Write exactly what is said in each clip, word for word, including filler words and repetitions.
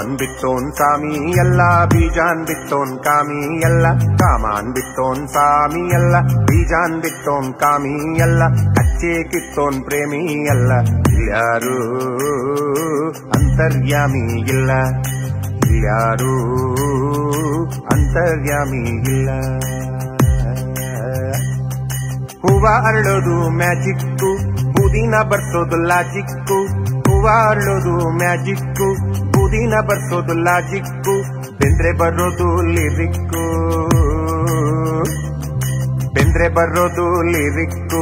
ಕಾಮಾನ್ ಬಿತ್ತೋನ್ ಸಾಮಿ ಎಲ್ಲ ಬೀಜಾನ್ ಬಿತ್ತೋನ್ ಕಾಮಿ ಎಲ್ಲ ಕಾಮಾನ್ ಬಿತ್ತೋನ್ ಸಾಮಿ ಎಲ್ಲ ಬೀಜಾನ್ ಬಿತ್ತೋನ್ ಕಾಮಿ ಎಲ್ಲ ಕಚ್ಚೆ ಕಿತ್ತೋನ್ ಪ್ರೇಮಿ ಎಲ್ಲ ಇಲ್ಯಾರು ಅಂತರ್ಯಾಮಿ ಇಲ್ಲ ಇಲ್ಯಾರು ಅಂತರ್ಯಾಮಿ ಇಲ್ಲ. ಹೂವ ಅರಳೋದು ಮ್ಯಾಜಿಕ್ಕು ಬೂದಿನ ಬರ್ಸೋದು ಲಾಜಿಕ್ಕು ಹೂವ ಅರಳೋದು ಮ್ಯಾಜಿಕ್ಕು ಬೂದಿನ ಬರ್ಸೋದು ಲಾಜಿಕ್ಕು ಬೆಂದ್ರೆ ಬರೋದು ಲಿರಿಕ್ಕು ಬೆಂದ್ರೆ ಬರೋದು ಲಿರಿಕ್ಕು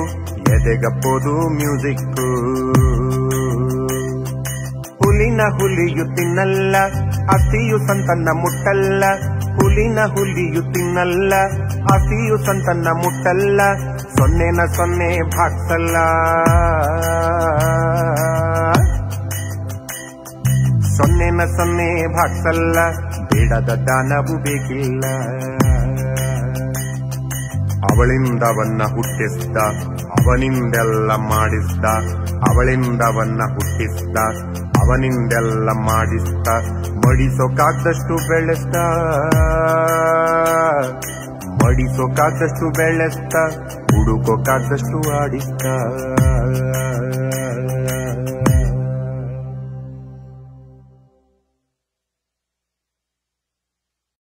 ಎದೆಗಪ್ಪೋದು ಮ್ಯೂಸಿಕ್ಕು. ಹುಲಿನ ಹುಲಿಯು ತಿನ್ನಲ್ಲ ಅತಿಯು ಸಂತನ್ನ ಮುಟ್ಟಲ್ಲ ಹುಲಿನ ಹುಲಿಯು ತಿನ್ನಲ್ಲ ಆಸೆಯು ಸಂತನ್ನ ಮುಟ್ಟಲ್ಲ ಸೊನ್ನೆನ ಸೊನ್ನೆ ಭಾಗ್ಸಲ್ಲ ಸೊನ್ನೆನ ಸೊನ್ನೆ ಭಾಗ್ಸಲ್ಲ ಬೇಡದ ದಾನವು ಬೇಕಿಲ್ಲ. ಅವಳಿಂದವನ್ನ ಹುಟ್ಟಿಸ್ದ ಅವನಿಂದೆಲ್ಲ ಮಾಡಿಸ್ದ ಅವಳಿಂದವನ್ನ ಹುಟ್ಟಿಸ್ದ ಅವನಿಂದೆಲ್ಲ ಮಾಡಿಸ್ದ ಮಡಿಸೋಕಾಗ್ದಷ್ಟು ಬೆಳೆಸ್ತ ಮಡಿಸೋಕಾಗ್ದಷ್ಟು ಬೆಳೆಸ್ತ ಹುಡುಕೋಕಾಗ್ದಷ್ಟು ಆಡಿಸ್ತ.